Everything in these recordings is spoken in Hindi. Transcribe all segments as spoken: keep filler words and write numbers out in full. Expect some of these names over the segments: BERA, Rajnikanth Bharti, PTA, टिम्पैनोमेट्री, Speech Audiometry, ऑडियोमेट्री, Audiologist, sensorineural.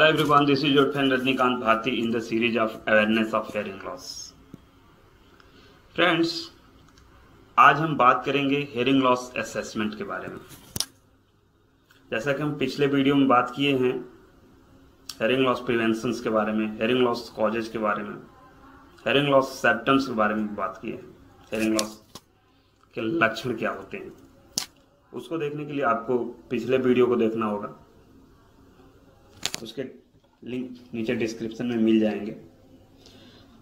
Hello everyone, this is your friend Rajnikanth Bharti in the series of awareness of hearing loss. Friends, आज हम बात करेंगे hearing loss assessment के बारे में। जैसा कि हम पिछले वीडियो में बात किए हैं hearing loss preventions के बारे में, hearing loss causes के बारे में, hearing loss symptoms के बारे में बात किए हैं। hearing loss के लक्षण क्या होते हैं उसको देखने के लिए आपको पिछले वीडियो को देखना होगा, उसके लिंक नीचे डिस्क्रिप्शन में मिल जाएंगे।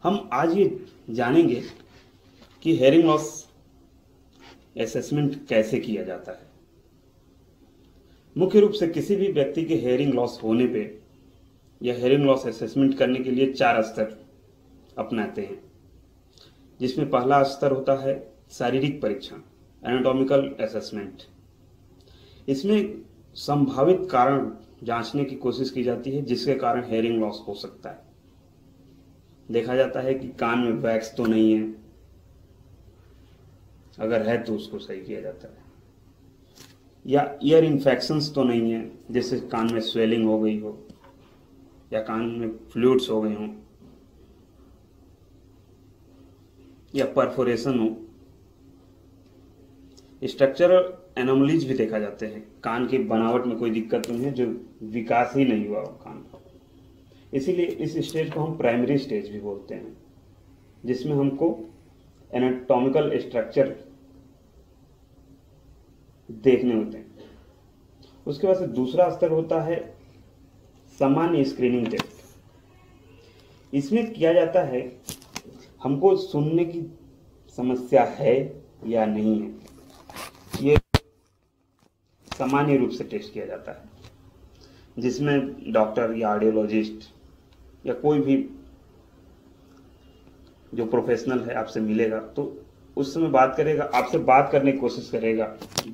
हम आज ये जानेंगे कि हेयरिंग लॉस असेसमेंट कैसे किया जाता है। मुख्य रूप से किसी भी व्यक्ति के हेयरिंग लॉस होने पे या हेयरिंग लॉस असेसमेंट करने के लिए चार स्तर अपनाते हैं, जिसमें पहला स्तर होता है शारीरिक परीक्षण, एनाटॉमिकल असेसमेंट। इसमें संभावित कारण जांचने की कोशिश की जाती है जिसके कारण हेयरिंग लॉस हो सकता है। देखा जाता है कि कान में वैक्स तो नहीं है, अगर है तो उसको सही किया जाता है, या ईयर इन्फेक्शंस तो नहीं है जैसे कान में स्वेलिंग हो गई हो या कान में फ्लूइड्स हो गए हों या परफोरेशन हो। स्ट्रक्चरल एनोमलीज भी देखा जाते हैं, कान की बनावट में कोई दिक्कत नहीं है, जो विकास ही नहीं हुआ कान का। इसीलिए इस स्टेज को हम प्राइमरी स्टेज भी बोलते हैं, जिसमें हमको एनाटॉमिकल स्ट्रक्चर देखने होते हैं। उसके बाद से दूसरा स्तर होता है सामान्य स्क्रीनिंग टेस्ट। इसमें किया जाता है हमको सुनने की समस्या है या नहीं है, ये सामान्य रूप से टेस्ट किया जाता है, जिसमें डॉक्टर या ऑडियोलॉजिस्ट या कोई भी जो प्रोफेशनल है आपसे मिलेगा तो उस समय बात करेगा, आपसे बात करने की कोशिश करेगा,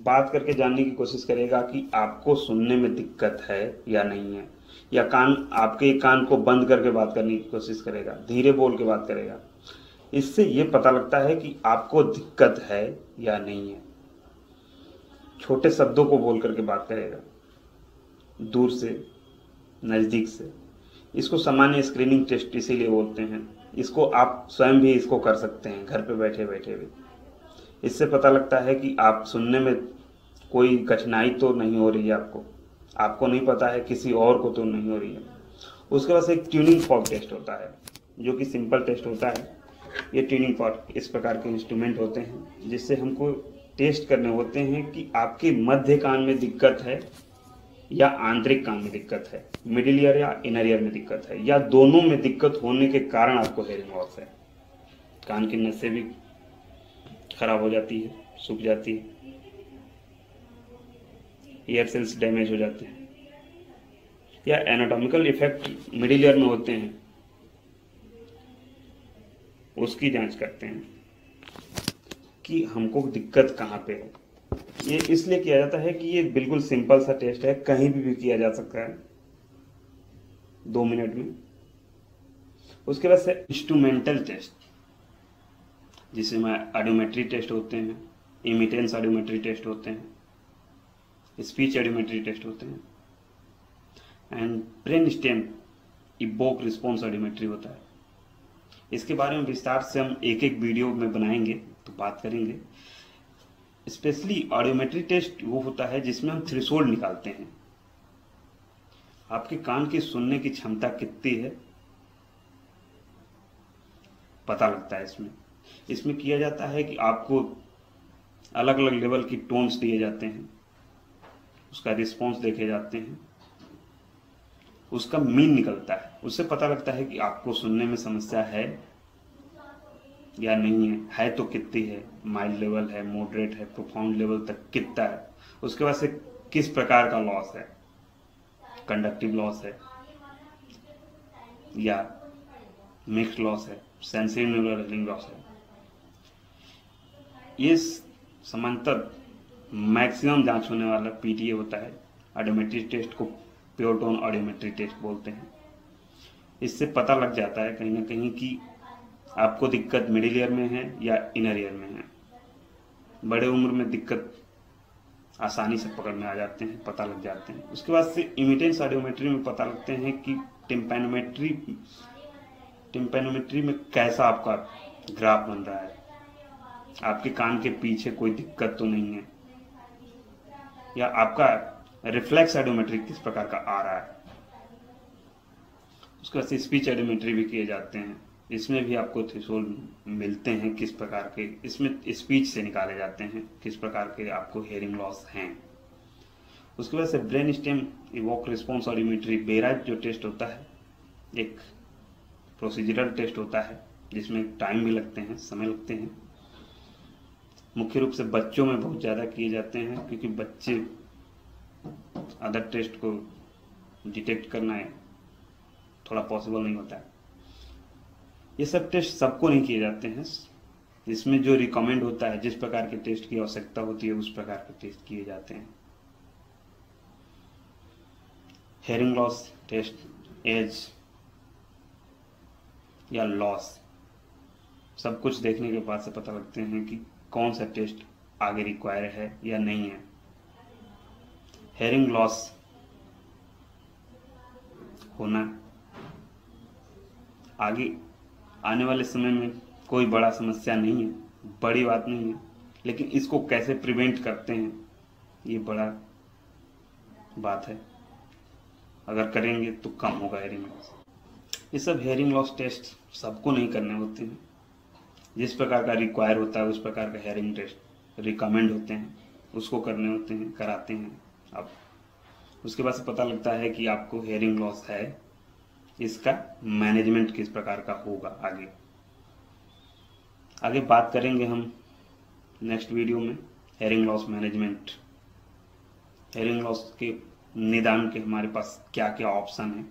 बात करके जानने की कोशिश करेगा कि आपको सुनने में दिक्कत है या नहीं है, या कान आपके कान को बंद करके बात करने की कोशिश करेगा, धीरे बोल के बात करेगा। इससे ये पता लगता है कि आपको दिक्कत है या नहीं है। छोटे शब्दों को बोल करके बात करेगा, दूर से, नज़दीक से। इसको सामान्य स्क्रीनिंग टेस्ट इसीलिए बोलते हैं। इसको आप स्वयं भी इसको कर सकते हैं, घर पे बैठे बैठे भी। इससे पता लगता है कि आप सुनने में कोई कठिनाई तो नहीं हो रही है, आपको आपको नहीं पता है, किसी और को तो नहीं हो रही है। उसके बाद एक ट्यूनिंग फॉर्क टेस्ट होता है, जो कि सिंपल टेस्ट होता है। ये ट्यूनिंग फॉर्क इस प्रकार के इंस्ट्रूमेंट होते हैं जिससे हमको टेस्ट करने होते हैं कि आपके मध्य कान में दिक्कत है या आंतरिक कान में दिक्कत है, मिडिल ईयर या इनर ईयर में दिक्कत है, या दोनों में दिक्कत होने के कारण आपको हेयरिंग लॉस है। कान की नसें भी खराब हो जाती है, सूख जाती है, ईयर सेल्स डैमेज हो जाते हैं, या एनाटॉमिकल इफेक्ट मिडिल ईयर में होते हैं, उसकी जांच करते हैं कि हमको दिक्कत कहाँ पे है। ये इसलिए किया जाता है कि ये बिल्कुल सिंपल सा टेस्ट है, कहीं भी, भी किया जा सकता है दो मिनट में। उसके बाद से इंस्ट्रूमेंटल टेस्ट, जिसमें ऑडियोमेट्री टेस्ट होते हैं, इमिटेंस ऑडियोमेट्री टेस्ट होते हैं, स्पीच ऑडियोमेट्री टेस्ट होते हैं, and brainstem evoke response ऑडियोमेट्री होता है। इसके बारे में विस्तार से हम एक एक वीडियो में बनाएंगे तो बात करेंगे। स्पेशली ऑडियोमेट्री टेस्ट वो होता है जिसमें हम थ्रेशोल्ड निकालते हैं, आपके कान की सुनने की क्षमता कितनी है पता लगता है। इसमें इसमें किया जाता है कि आपको अलग अलग लेवल की टोन्स दिए जाते हैं, उसका रिस्पॉन्स देखे जाते हैं, उसका मीन निकलता है। उससे पता लगता है कि आपको सुनने में समस्या है या नहीं है, है तो कितनी है, माइल्ड लेवल है, मॉडरेट है, प्रोफाउंड लेवल तक कितना है। उसके बाद से किस प्रकार का लॉस है, कंडक्टिव लॉस है या मिक्स लॉस है, सेंसरी न्यूरल हेयरिंग लॉस है। ये समांतर मैक्सिमम जांच होने वाला पीटीए होता है। ऑडियोमेट्री टेस्ट को प्योर टोन ऑडियोमेट्री टेस्ट बोलते हैं। इससे पता लग जाता है कहीं ना कहीं कि आपको दिक्कत मिडिल ईयर में है या इनर ईयर में है, बड़े उम्र में दिक्कत आसानी से पकड़ में आ जाते हैं, पता लग जाते हैं। उसके बाद से इमिटेंस ऑडियोमेट्री में पता लगते हैं कि टिम्पैनोमेट्री टिम्पैनोमेट्री में कैसा आपका ग्राफ बन रहा है, आपके कान के पीछे कोई दिक्कत तो नहीं है, या आपका रिफ्लेक्स ऑडियोमेट्री किस प्रकार का आ रहा है। उसके बाद से स्पीच ऑडियोमेट्री भी किए जाते हैं, इसमें भी आपको थ्रेशोल्ड मिलते हैं किस प्रकार के, इसमें स्पीच से निकाले जाते हैं किस प्रकार के आपको हेयरिंग लॉस हैं। उसके बाद से ब्रेनस्टेम इवोक रिस्पॉन्स ऑडियोमेट्री बेरा जो टेस्ट होता है, एक प्रोसीजरल टेस्ट होता है जिसमें टाइम भी लगते हैं, समय लगते हैं, मुख्य रूप से बच्चों में बहुत ज़्यादा किए जाते हैं क्योंकि बच्चे अदर टेस्ट को डिटेक्ट करना है थोड़ा पॉसिबल नहीं होता है। ये सब टेस्ट सबको नहीं किए जाते हैं, इसमें जो रिकमेंड होता है, जिस प्रकार के टेस्ट की आवश्यकता होती है उस प्रकार के टेस्ट किए जाते हैं। हेयरिंग लॉस टेस्ट, एज या लॉस, सब कुछ देखने के बाद से पता लगते हैं कि कौन सा टेस्ट आगे रिक्वायर है या नहीं है। हेयरिंग लॉस होना आगे आने वाले समय में कोई बड़ा समस्या नहीं है, बड़ी बात नहीं है, लेकिन इसको कैसे प्रिवेंट करते हैं ये बड़ा बात है, अगर करेंगे तो कम होगा हेयरिंग लॉस। ये सब हेयरिंग लॉस टेस्ट सबको नहीं करने होते हैं, जिस प्रकार का रिक्वायर होता है उस प्रकार का हेयरिंग टेस्ट रिकमेंड होते हैं उसको करने होते हैं, कराते हैं। अब उसके बाद से पता लगता है कि आपको हेयरिंग लॉस है, इसका मैनेजमेंट किस प्रकार का होगा। आगे आगे बात करेंगे हम नेक्स्ट वीडियो में hearing loss management, hearing loss के निदान के हमारे पास क्या क्या ऑप्शन है।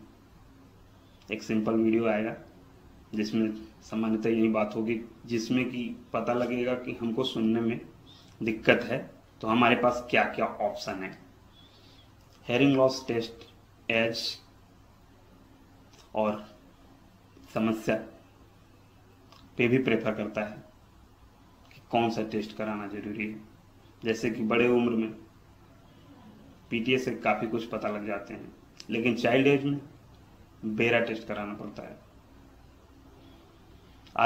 एक सिंपल वीडियो आएगा जिसमें सामान्यतः यही बात होगी, जिसमें कि पता लगेगा कि हमको सुनने में दिक्कत है तो हमारे पास क्या क्या ऑप्शन है। हेयरिंग लॉस टेस्ट, एज और समस्या पे भी प्रेफर करता है कि कौन सा टेस्ट कराना जरूरी है। जैसे कि बड़े उम्र में पीटीए से काफ़ी कुछ पता लग जाते हैं, लेकिन चाइल्ड एज में बेरा टेस्ट कराना पड़ता है।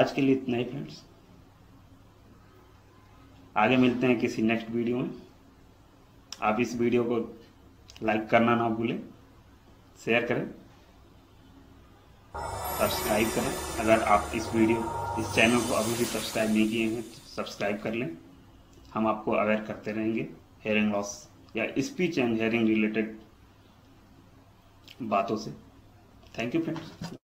आज के लिए इतना ही फ्रेंड्स, आगे मिलते हैं किसी नेक्स्ट वीडियो में। आप इस वीडियो को लाइक करना ना भूलें, शेयर करें, सब्सक्राइब करें। अगर आप इस वीडियो इस चैनल को अभी भी सब्सक्राइब नहीं किए हैं तो सब्सक्राइब कर लें। हम आपको अवेयर करते रहेंगे हेयरिंग लॉस या स्पीच एंड हेयरिंग रिलेटेड बातों से। Thank you friends.